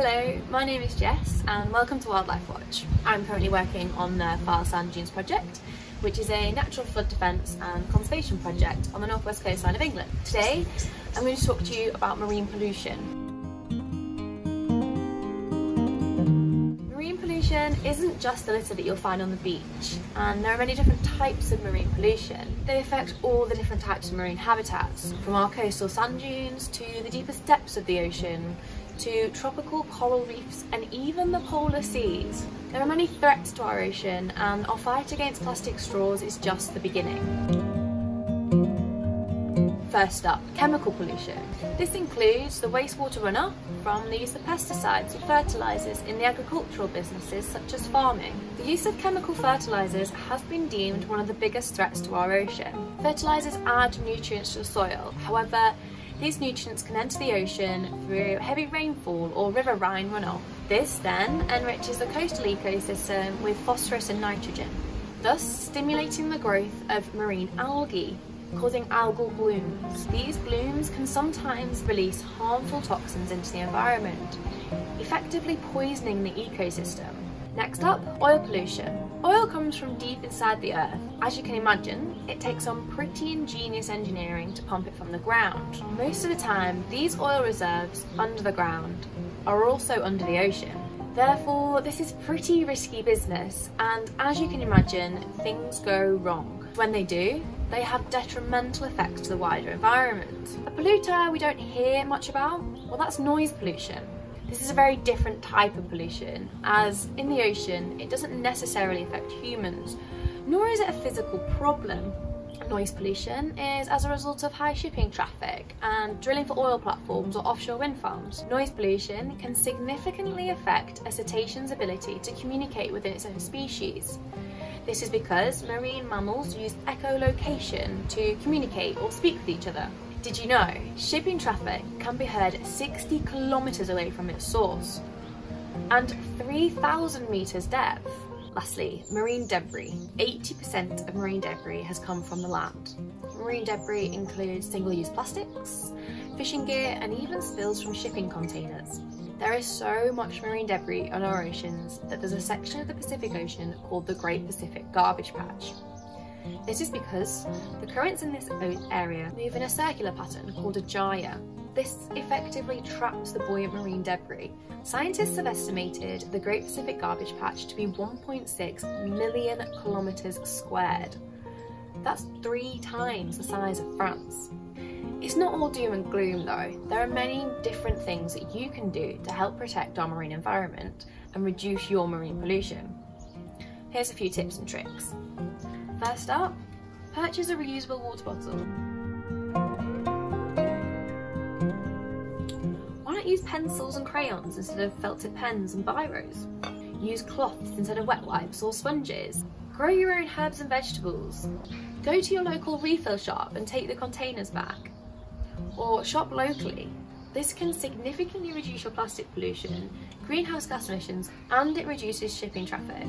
Hello, my name is Jess and welcome to Wildlife Watch. I'm currently working on the Fylde Sand Dunes Project, which is a natural flood defence and conservation project on the northwest coastline of England. Today I'm going to talk to you about marine pollution. Marine pollution isn't just the litter that you'll find on the beach, and there are many different types of marine pollution. They affect all the different types of marine habitats, from our coastal sand dunes to the deepest depths of the ocean, to tropical coral reefs and even the polar seas. There are many threats to our ocean, and our fight against plastic straws is just the beginning. First up, chemical pollution. This includes the wastewater runoff from the use of pesticides and fertilisers in the agricultural businesses such as farming. The use of chemical fertilisers has been deemed one of the biggest threats to our ocean. Fertilisers add nutrients to the soil, however, these nutrients can enter the ocean through heavy rainfall or river Rhine runoff. This then enriches the coastal ecosystem with phosphorus and nitrogen, thus stimulating the growth of marine algae, causing algal blooms. These blooms can sometimes release harmful toxins into the environment, effectively poisoning the ecosystem. Next up, oil pollution. Oil comes from deep inside the earth. As you can imagine, it takes some pretty ingenious engineering to pump it from the ground. Most of the time, these oil reserves under the ground are also under the ocean. Therefore, this is pretty risky business, and as you can imagine, things go wrong. When they do, they have detrimental effects to the wider environment. A polluter we don't hear much about, well, that's noise pollution. This is a very different type of pollution, as in the ocean it doesn't necessarily affect humans, nor is it a physical problem. Noise pollution is as a result of high shipping traffic and drilling for oil platforms or offshore wind farms. Noise pollution can significantly affect a cetacean's ability to communicate within its own species. This is because marine mammals use echolocation to communicate or speak with each other. Did you know shipping traffic can be heard 60 kilometres away from its source and 3,000 metres depth? Lastly, marine debris. 80% of marine debris has come from the land. Marine debris includes single-use plastics, fishing gear and even spills from shipping containers. There is so much marine debris on our oceans that there's a section of the Pacific Ocean called the Great Pacific Garbage Patch. This is because the currents in this area move in a circular pattern called a gyre. This effectively traps the buoyant marine debris. Scientists have estimated the Great Pacific Garbage Patch to be 1.6 million kilometres squared. That's 3 times the size of France. It's not all doom and gloom though. There are many different things that you can do to help protect our marine environment and reduce your marine pollution. Here's a few tips and tricks. First up, purchase a reusable water bottle. Why not use pencils and crayons instead of felted pens and biros? Use cloths instead of wet wipes or sponges. Grow your own herbs and vegetables. Go to your local refill shop and take the containers back. Or shop locally. This can significantly reduce your plastic pollution, greenhouse gas emissions, and it reduces shipping traffic.